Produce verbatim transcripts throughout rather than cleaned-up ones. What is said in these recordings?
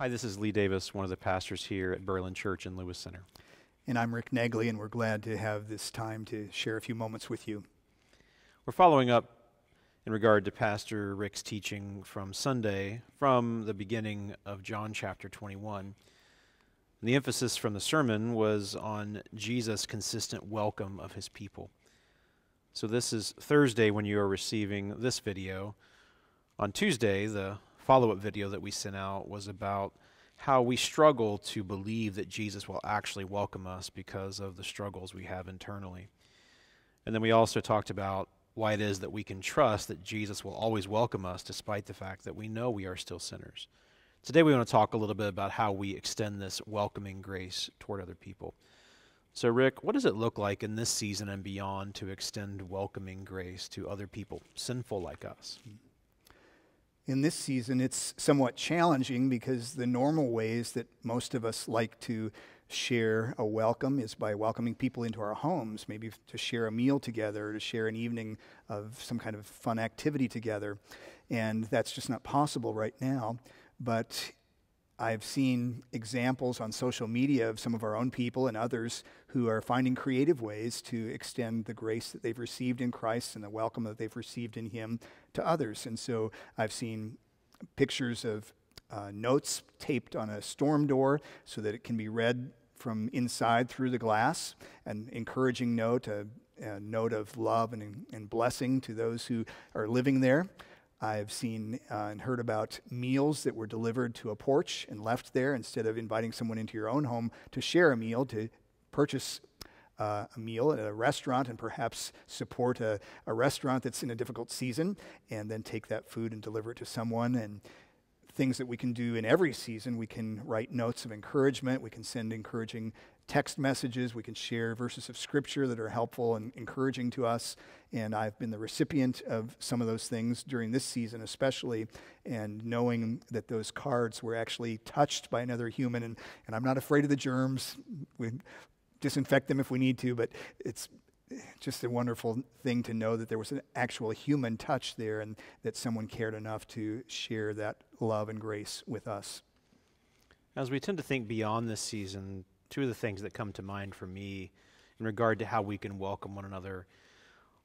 Hi, this is Lee Davis, one of the pastors here at Berlin Church in Lewis Center. And I'm Rick Negley, and we're glad to have this time to share a few moments with you. We're following up in regard to Pastor Rick's teaching from Sunday, from the beginning of John chapter twenty-one. The emphasis from the sermon was on Jesus' consistent welcome of his people. So this is Thursday when you are receiving this video. On Tuesday, the follow-up video that we sent out was about how we struggle to believe that Jesus will actually welcome us because of the struggles we have internally. And then we also talked about why it is that we can trust that Jesus will always welcome us despite the fact that we know we are still sinners. Today we want to talk a little bit about how we extend this welcoming grace toward other people. So Rick, what does it look like in this season and beyond to extend welcoming grace to other people, sinful like us? In this season, it's somewhat challenging because the normal ways that most of us like to share a welcome is by welcoming people into our homes, maybe to share a meal together, or to share an evening of some kind of fun activity together. And that's just not possible right now. But I've seen examples on social media of some of our own people and others who are finding creative ways to extend the grace that they've received in Christ and the welcome that they've received in Him to others. And so I've seen pictures of uh, notes taped on a storm door so that it can be read from inside through the glass, an encouraging note, a, a note of love and, and blessing to those who are living there. I've seen uh, and heard about meals that were delivered to a porch and left there instead of inviting someone into your own home to share a meal, to purchase uh, a meal at a restaurant and perhaps support a, a restaurant that's in a difficult season and then take that food and deliver it to someone. And things that we can do in every season, we can write notes of encouragement, we can send encouraging text messages, we can share verses of scripture that are helpful and encouraging to us, and I've been the recipient of some of those things during this season especially, and knowing that those cards were actually touched by another human, and, and I'm not afraid of the germs. We disinfect them if we need to, but it's just a wonderful thing to know that there was an actual human touch there and that someone cared enough to share that love and grace with us. As we tend to think beyond this season, two of the things that come to mind for me in regard to how we can welcome one another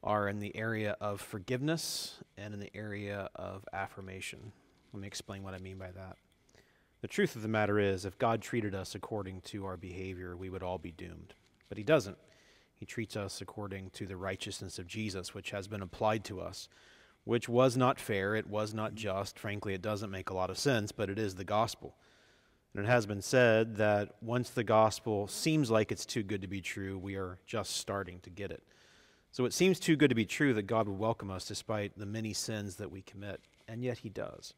are in the area of forgiveness and in the area of affirmation. Let me explain what I mean by that. The truth of the matter is, if God treated us according to our behavior, we would all be doomed. But He doesn't. He treats us according to the righteousness of Jesus, which has been applied to us, which was not fair, it was not just. Frankly, it doesn't make a lot of sense, but it is the gospel. And it has been said that once the gospel seems like it's too good to be true, we are just starting to get it. So it seems too good to be true that God would welcome us despite the many sins that we commit, and yet He does.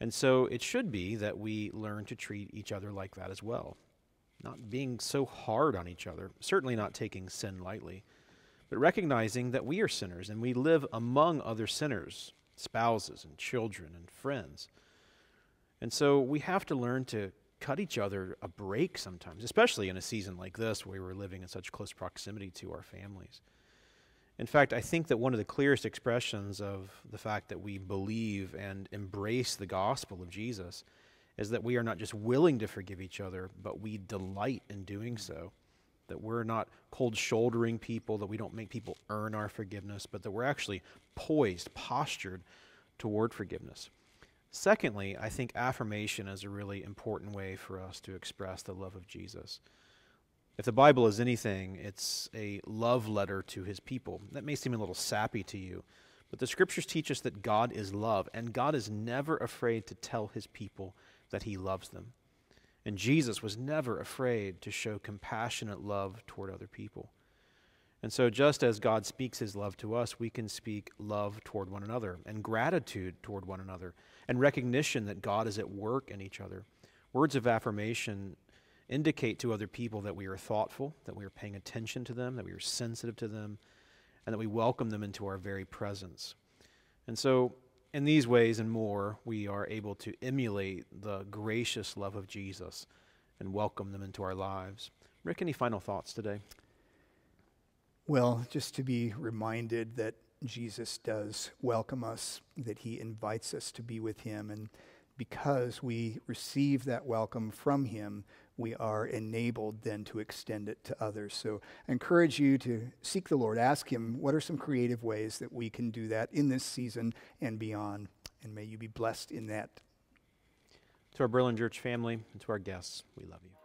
And so it should be that we learn to treat each other like that as well, not being so hard on each other, certainly not taking sin lightly, but recognizing that we are sinners and we live among other sinners, spouses and children and friends. And so we have to learn to cut each other a break sometimes, especially in a season like this where we're living in such close proximity to our families. In fact, I think that one of the clearest expressions of the fact that we believe and embrace the gospel of Jesus is that we are not just willing to forgive each other, but we delight in doing so, that we're not cold-shouldering people, that we don't make people earn our forgiveness, but that we're actually poised, postured toward forgiveness. Secondly, I think affirmation is a really important way for us to express the love of Jesus. If the Bible is anything, it's a love letter to His people. That may seem a little sappy to you, but the Scriptures teach us that God is love, and God is never afraid to tell His people that He loves them. And Jesus was never afraid to show compassionate love toward other people. And so just as God speaks His love to us, we can speak love toward one another and gratitude toward one another and recognition that God is at work in each other. Words of affirmation indicate to other people that we are thoughtful, that we are paying attention to them, that we are sensitive to them, and that we welcome them into our very presence. And so in these ways and more, we are able to emulate the gracious love of Jesus and welcome them into our lives. Rick, any final thoughts today? Well, just to be reminded that Jesus does welcome us, that He invites us to be with Him and because we receive that welcome from him, we are enabled then to extend it to others. So I encourage you to seek the Lord. Ask him, what are some creative ways that we can do that in this season and beyond? And may you be blessed in that. To our Berlin Church family and to our guests, we love you.